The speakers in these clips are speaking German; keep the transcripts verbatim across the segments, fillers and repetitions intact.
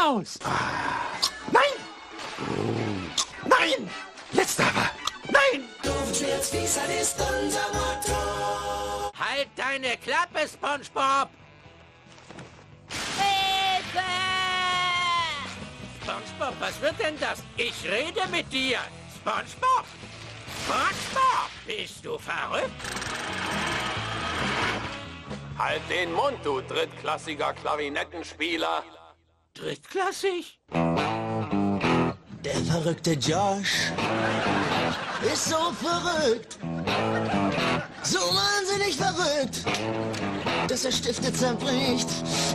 aus. Nein! Nein! Jetzt aber! Nein! Doofenschmerzfieser ist unser Motto. Halt deine Klappe, Spongebob! Hilfe! Spongebob, was wird denn das? Ich rede mit dir! Spongebob! Spongebob! Bist du verrückt? Halt den Mund, du drittklassiger Klarinettenspieler! Drittklassig? Der verrückte Josh ist so verrückt, so wahnsinnig verrückt, dass er Stifte zerbricht.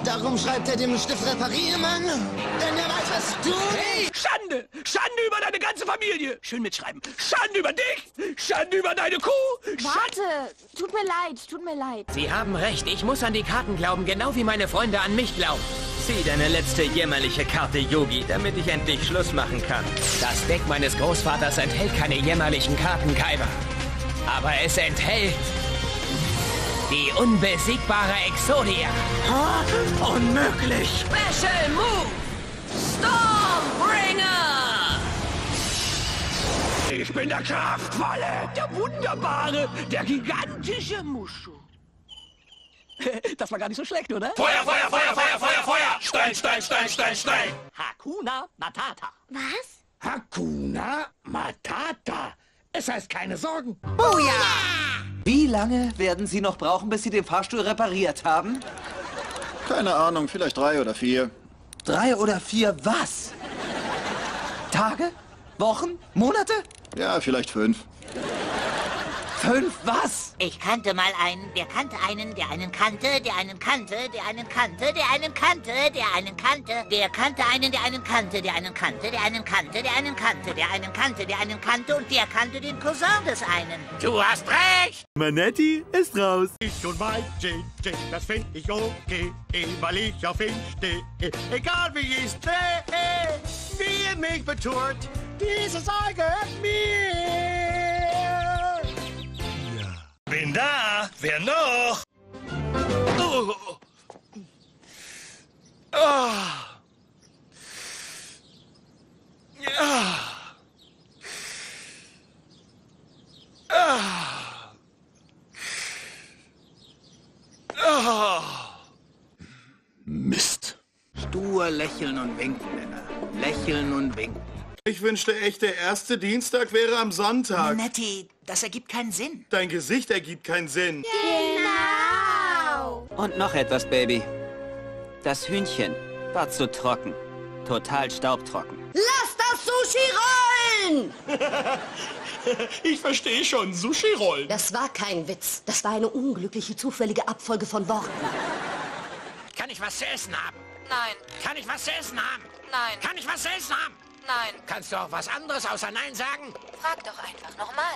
Darum schreibt er dem Stift reparieren, Mann, denn er weiß, was du... Hey, Schande! Schande über deine ganze Familie! Schön mitschreiben. Schande über dich! Schande über deine Kuh! Schande. Warte! Tut mir leid, tut mir leid. Sie haben recht, ich muss an die Karten glauben, genau wie meine Freunde an mich glauben. Zieh deine letzte jämmerliche Karte, Yogi, damit ich endlich Schluss machen kann. Das Deck meines Großvaters enthält keine jämmerlichen Karten, Kaiba. Aber es enthält die unbesiegbare Exodia. Huh? Unmöglich! Special Move! Stormbringer! Ich bin der kraftvolle, der wunderbare, der gigantische Mushu. Das war gar nicht so schlecht, oder? Feuer, Feuer, Feuer, Feuer, Feuer, Feuer! Stein, Stein, Stein, Stein, Stein! Hakuna Matata. Was? Hakuna Matata. Es heißt keine Sorgen. Booyah! Wie lange werden Sie noch brauchen, bis Sie den Fahrstuhl repariert haben? Keine Ahnung, vielleicht drei oder vier. Drei oder vier was? Tage? Wochen? Monate? Ja, vielleicht fünf. Fünf was? Ich kannte mal einen, der kannte einen, der einen kannte, der einen kannte, der einen kannte, der einen kannte, der einen kannte, der kannte einen, der einen kannte, der einen kannte, der einen kannte, der einen kannte, der einen kannte, der einen kannte und der kannte den Cousin des einen. Du hast recht! Manetti ist raus. Ich und mein G G, das finde ich okay, weil ich auf ihn stehe. Egal wie ich drehe, wie ihr mich betont, diese Sache gehört mir. Bin da! Wer noch? Oh. Oh. Oh. Oh. Mist. Stur lächeln und winken, Männer. Lächeln und winken. Ich wünschte echt, der erste Dienstag wäre am Sonntag. Manetti, das ergibt keinen Sinn. Dein Gesicht ergibt keinen Sinn. Genau. Und noch etwas, Baby. Das Hühnchen war zu trocken. Total staubtrocken. Lass das Sushi rollen! Ich verstehe schon, Sushi rollen. Das war kein Witz. Das war eine unglückliche, zufällige Abfolge von Worten. Kann ich was zu essen haben? Nein. Kann ich was zu essen haben? Nein. Kann ich was zu essen haben? Nein. Kannst du auch was anderes außer Nein sagen? Frag doch einfach nochmal.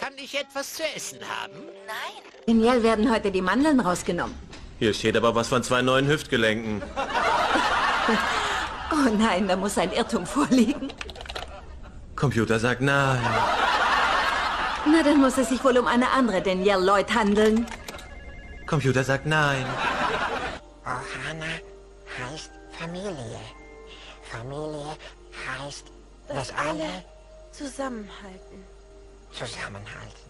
Kann ich etwas zu essen haben? Nein. In Yale werden heute die Mandeln rausgenommen. Hier steht aber was von zwei neuen Hüftgelenken. Oh nein, da muss ein Irrtum vorliegen. Computer sagt nein. Na, dann muss es sich wohl um eine andere den Yale-Leut handeln. Computer sagt nein. Ohana heißt Familie. Familie heißt, dass alle zusammenhalten. Zusammenhalten.